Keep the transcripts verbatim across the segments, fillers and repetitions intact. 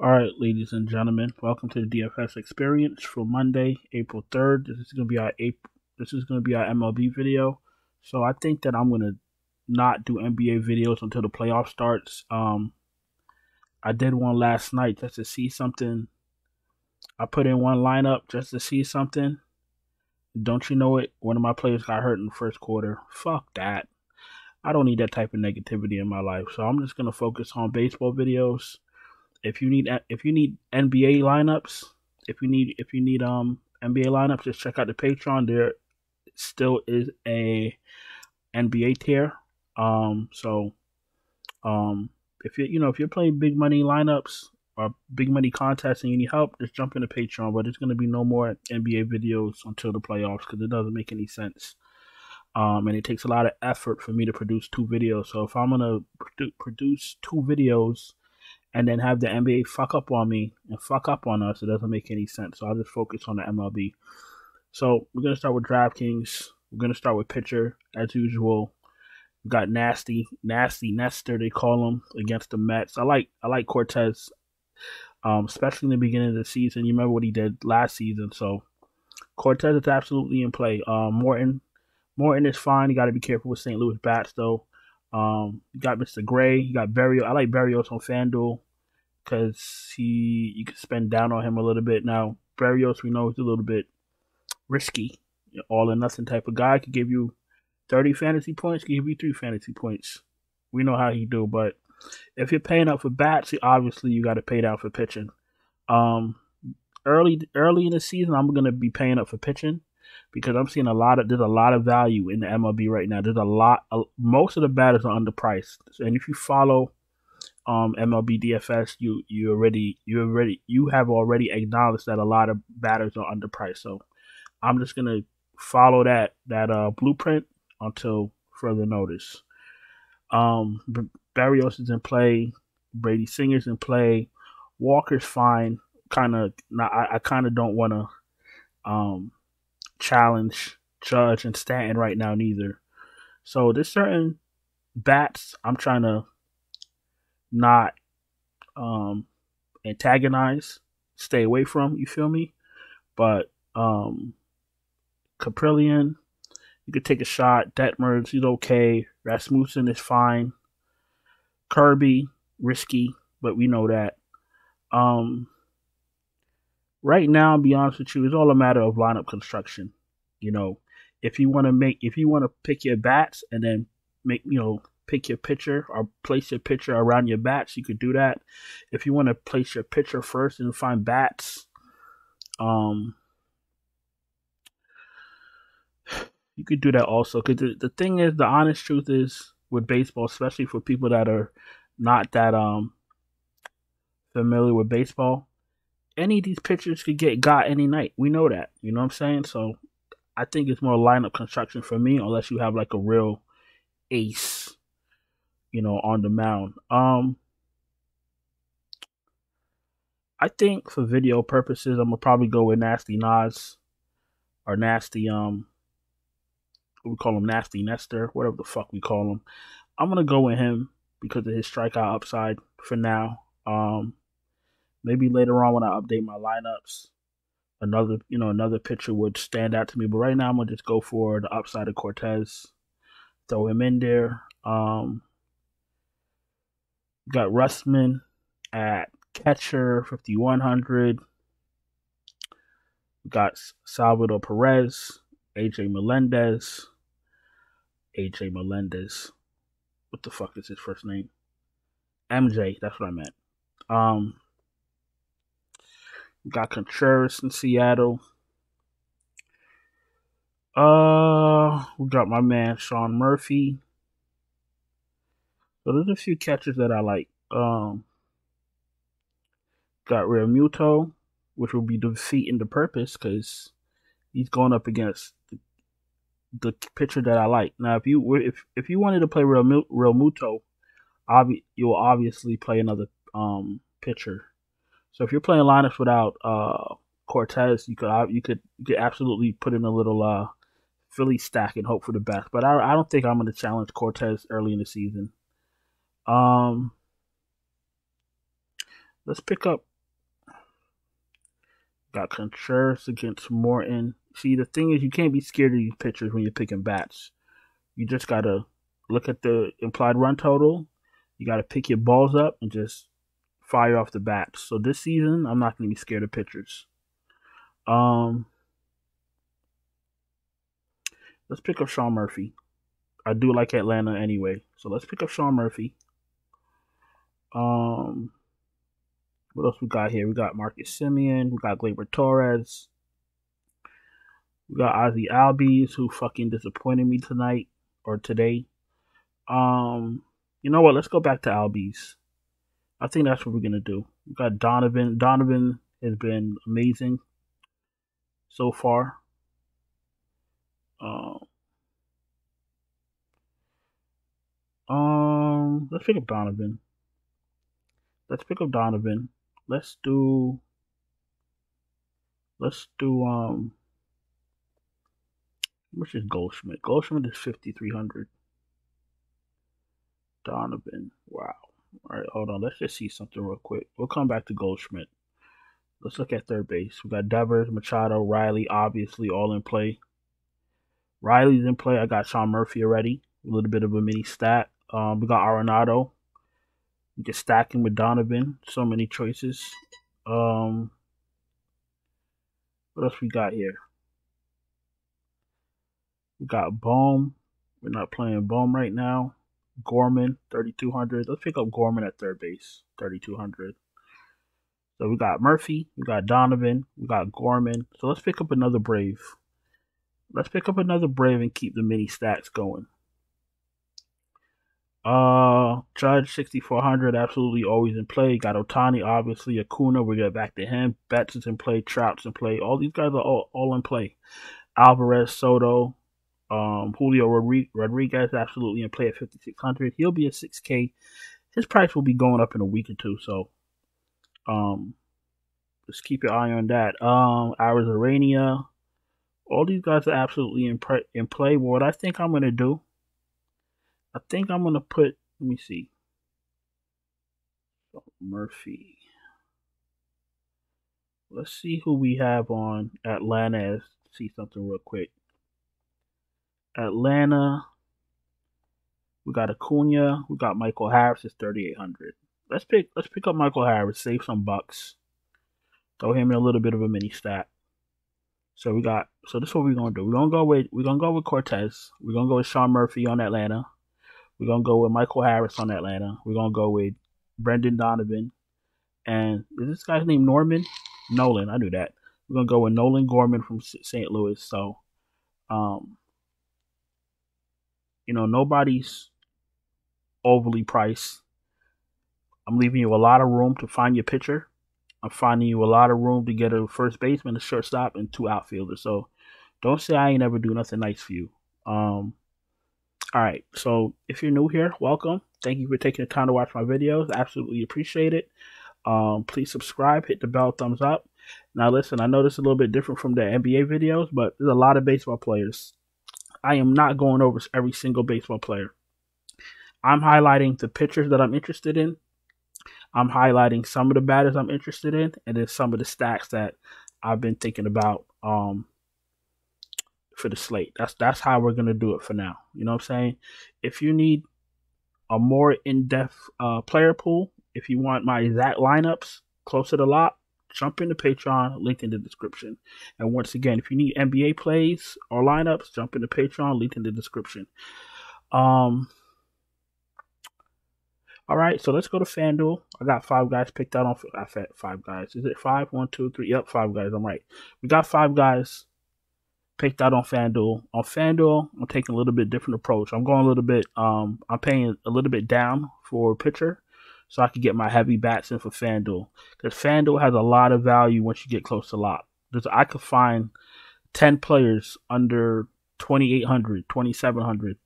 All right, ladies and gentlemen, welcome to the D F S experience for Monday, April third. This is going to be our April, this is going to be our M L B video. So I think that I'm going to not do N B A videos until the playoff starts. Um, I did one last night just to see something. I put in one lineup just to see something. Don't you know it? One of my players got hurt in the first quarter. Fuck that. I don't need that type of negativity in my life. So I'm just going to focus on baseball videos. If you need if you need N B A lineups, if you need if you need um N B A lineups, just check out the Patreon. There still is a N B A tier. Um, so um, if you you know if you're playing big money lineups or big money contests and you need help, just jump into Patreon. But there's gonna be no more N B A videos until the playoffs because it doesn't make any sense. Um, and it takes a lot of effort for me to produce two videos. So if I'm gonna produ produce two videos. And then have the N B A fuck up on me and fuck up on us. It doesn't make any sense. So I'll just focus on the M L B. So we're going to start with DraftKings. We're going to start with pitcher, as usual. We got Nasty, Nasty Nestor, they call him, against the Mets. I like I like Cortez, um, especially in the beginning of the season. You remember what he did last season. So Cortez is absolutely in play. Um, Morton, Morton is fine. You got to be careful with Saint Louis bats, though. Um, you got Mister Gray, you got Berrios. I like Berrios on FanDuel because he you can spend down on him a little bit. Now Berrios, we know, is a little bit risky, all or nothing type of guy. Could give you thirty fantasy points, could give you three fantasy points. We know how he do, but if you're paying up for bats, obviously you got to pay down for pitching. Um, early early in the season, I'm gonna be paying up for pitching. Because I'm seeing a lot of, there's a lot of value in the M L B right now. There's a lot, uh, most of the batters are underpriced. And if you follow um, M L B D F S, you you already, you already, you have already acknowledged that a lot of batters are underpriced. So I'm just going to follow that, that uh, blueprint until further notice. Um, Berrios is in play. Brady Singer's in play. Walker's fine. Kind of, I, I kind of don't want to, um, challenge Judge and Stanton right now neither. So there's certain bats I'm trying to not um antagonize, stay away from, you feel me? But um Caprillian, you could take a shot. Detmer, he's okay. Rasmussen is fine. Kirby, risky, but we know that. Um Right now, I'll be honest with you, it's all a matter of lineup construction. You know, if you want to make, if you want to pick your bats and then make, you know, pick your pitcher or place your pitcher around your bats, you could do that. If you want to place your pitcher first and find bats, um, you could do that also. Because the, the thing is, the honest truth is with baseball, especially for people that are not that um familiar with baseball. Any of these pitchers could get got any night. We know that. You know what I'm saying? So I think it's more lineup construction for me, unless you have like a real ace, you know, on the mound. Um, I think for video purposes, I'm gonna probably go with Nasty Nas or Nasty um, we call him Nasty Nestor, whatever the fuck we call him. I'm gonna go with him because of his strikeout upside for now. Um. Maybe later on when I update my lineups, another you know another pitcher would stand out to me. But right now I'm gonna just go for the upside of Cortez, throw him in there. Um, got Russman at catcher, fifty-one hundred. Got Salvador Perez, A J Melendez, A J Melendez. What the fuck is his first name? M J. That's what I meant. Um. Got Contreras in Seattle. Uh, we got my man Sean Murphy. So there's a few catchers that I like. Um, got Real Muto, which will be defeating the purpose because he's going up against the, the pitcher that I like. Now, if you were if if you wanted to play Real Real Muto, obvi you will obviously play another um pitcher. So if you're playing lineups without uh, Cortez, you could you could you could absolutely put in a little uh, Philly stack and hope for the best. But I I don't think I'm going to challenge Cortez early in the season. Um, let's pick up Got Contreras against Morton. See, the thing is, you can't be scared of these pitchers when you're picking bats. You just got to look at the implied run total. You got to pick your balls up and just fire off the bats. So this season, I'm not going to be scared of pitchers. Um, let's pick up Sean Murphy. I do like Atlanta anyway. So let's pick up Sean Murphy. Um, what else we got here? We got Marcus Simeon. We got Gleyber Torres. We got Ozzy Albies, who fucking disappointed me tonight or today. Um, you know what? Let's go back to Albies. I think that's what we're going to do. We got Donovan. Donovan has been amazing so far. Um, um let's pick up Donovan. Let's pick up Donovan. Let's do let's do um how much is Goldschmidt? Goldschmidt is fifty-three hundred. Donovan. Wow. All right, hold on. Let's just see something real quick. We'll come back to Goldschmidt. Let's look at third base. We got Devers, Machado, Riley, obviously all in play. Riley's in play. I got Sean Murphy already. A little bit of a mini stat. Um, we got Arenado. We can stack him with Donovan. So many choices. Um, what else we got here? We got Bohm. We're not playing Bohm right now. Gorman, thirty-two hundred. Let's pick up Gorman at third base, thirty-two hundred. So we got Murphy. We got Donovan. We got Gorman. So let's pick up another Brave. Let's pick up another Brave and keep the mini stats going. Uh, Judge, sixty-four hundred, absolutely always in play. Got Otani, obviously. Acuna, we'll get back to him. Betts is in play. Trout's in play. All these guys are all, all in play. Alvarez, Soto, um, Julio Rodriguez, absolutely in play at fifty-six hundred. He'll be at six K. His price will be going up in a week or two, so um, just keep your eye on that. Um, Arizarania. All these guys are absolutely in, pre in play. Well, what I think I'm going to do, I think I'm going to put, let me see, oh, Murphy. Let's see who we have on Atlanta. Let's see something real quick. Atlanta, we got Acuna, we got Michael Harris, it's thirty-eight hundred. Let's pick, let's pick up Michael Harris, save some bucks. Throw him in a little bit of a mini stat. So we got, so this is what we're gonna do. We're gonna go with we're gonna go with Cortez. We're gonna go with Sean Murphy on Atlanta. We're gonna go with Michael Harris on Atlanta. We're gonna go with Brendan Donovan. And is this guy's name Norman? Nolan, I knew that. We're gonna go with Nolan Gorman from Saint Louis. So um you know, nobody's overly priced. I'm leaving you a lot of room to find your pitcher. I'm finding you a lot of room to get a first baseman, a shortstop, and two outfielders. So don't say I ain't ever do nothing nice for you. Um, all right. So if you're new here, welcome. Thank you for taking the time to watch my videos. Absolutely appreciate it. Um, please subscribe. Hit the bell. Thumbs up. Now, listen, I know this is a little bit different from the N B A videos, but there's a lot of baseball players. I am not going over every single baseball player. I'm highlighting the pitchers that I'm interested in. I'm highlighting some of the batters I'm interested in, and then some of the stacks that I've been thinking about um, for the slate. That's that's how we're gonna do it for now. You know what I'm saying? If you need a more in-depth uh, player pool, if you want my exact lineups closer to lot, jump into Patreon, linked in the description. And once again, if you need N B A plays or lineups, jump into Patreon, linked in the description. Um. All right, so let's go to FanDuel. I got five guys picked out on I five guys. Is it five? One, two, three. Yep, five guys. I'm right. We got five guys picked out on FanDuel. On FanDuel, I'm taking a little bit different approach. I'm going a little bit. Um, I'm paying a little bit down for pitcher, so I can get my heavy bats in for FanDuel, because FanDuel has a lot of value once you get close to lot. There's, I could find ten players under twenty-eight hundred, twenty-seven hundred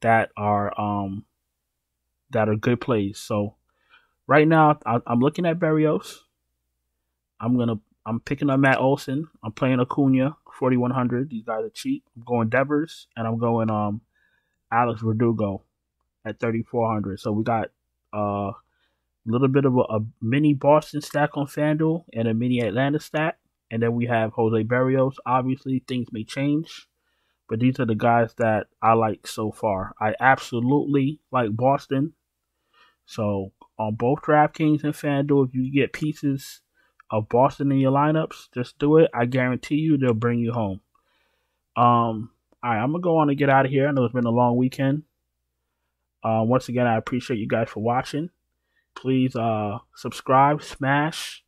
that are um. that are good plays. So right now I, I'm looking at Berrios. I'm gonna I'm picking up Matt Olson. I'm playing Acuna forty-one hundred. These guys are cheap. I'm going Devers, and I'm going um Alex Verdugo at thirty-four hundred. So we got uh, a little bit of a, a mini Boston stack on FanDuel and a mini Atlanta stack. And then we have Jose Berrios. Obviously, things may change, but these are the guys that I like so far. I absolutely like Boston. So on both DraftKings and FanDuel, if you get pieces of Boston in your lineups, just do it. I guarantee you they'll bring you home. Um, all right, I'm going to go on and get out of here. I know it's been a long weekend. Uh, once again, I appreciate you guys for watching. Please uh, subscribe, smash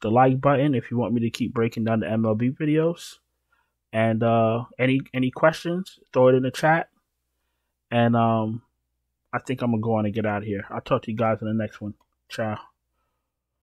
the like button if you want me to keep breaking down the M L B videos. And uh, any any questions, throw it in the chat. And um, I think I'm going to go on and get out of here. I'll talk to you guys in the next one. Ciao.